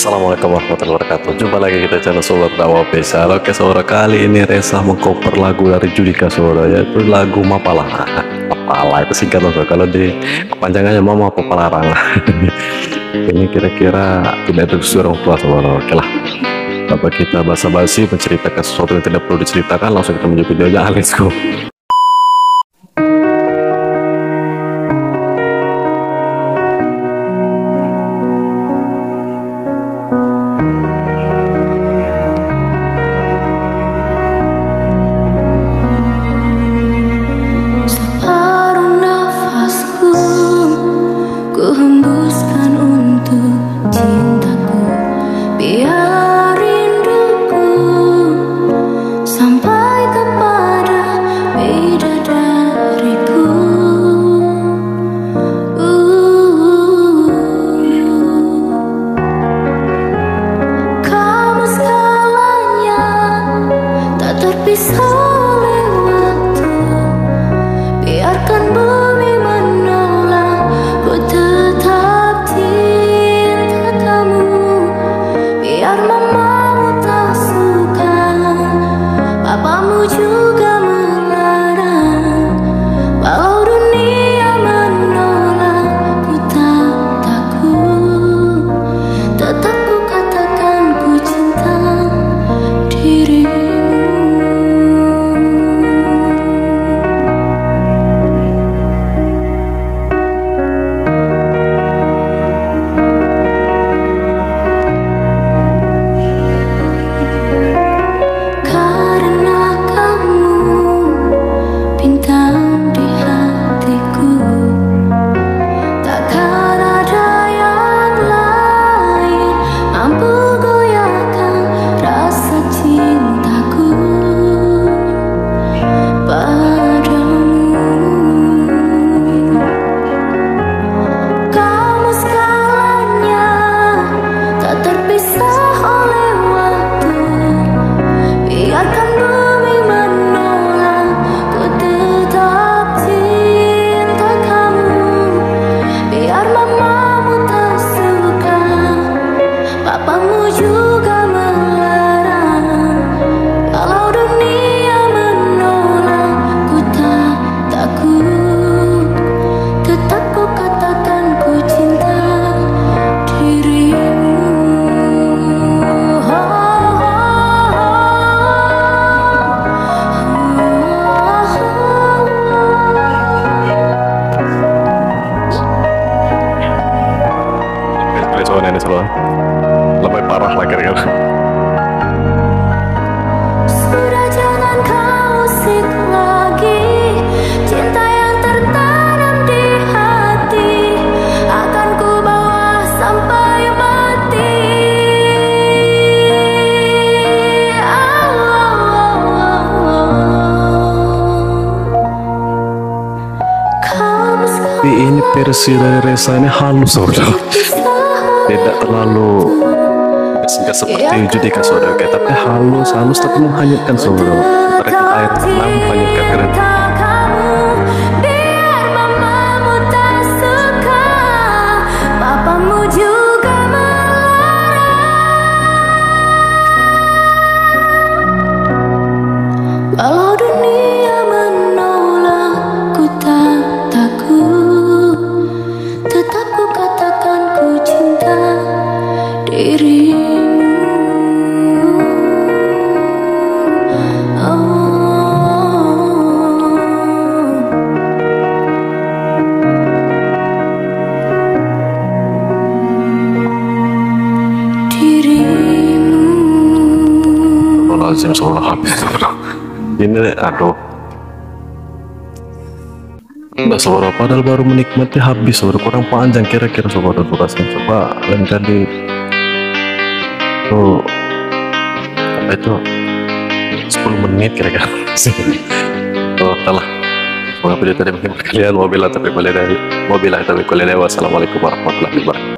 Assalamualaikum warahmatullahi wabarakatuh. Jumpa lagi kita channel Sumber Dakwah Official. Oke saudara, kali ini Ressa mengcover lagu dari Judika saudara, yaitu lagu Mapala. Mapala itu singkatan saudara, kalau di kepanjangannya Mama Pelarang. Ini kira-kira tidak ada seorang tua saudara. Oke lah, tanpa kita basa-basi menceritakan sesuatu yang tidak perlu diceritakan, langsung kita menuju videonya. Let's go. Lebih parah lagi kan. Ini versi dari Ressa ini halus saudara, tidak terlalu singkat seperti Judika saudara, tapi halus tapi menghanyutkan saudara. Mereka air tenang menghanyutkan keren. Ini aduh, enggak saudara, padahal baru menikmati habis saudara, kurang panjang kira-kira saudara durasinya. Coba lain kali tuh apa itu 10 menit kira-kira tuh. Telah semoga video tadi menghibur kalian. Wabillahi taufiq wal hidayah, wassalamualaikum warahmatullahi wabarakatuh.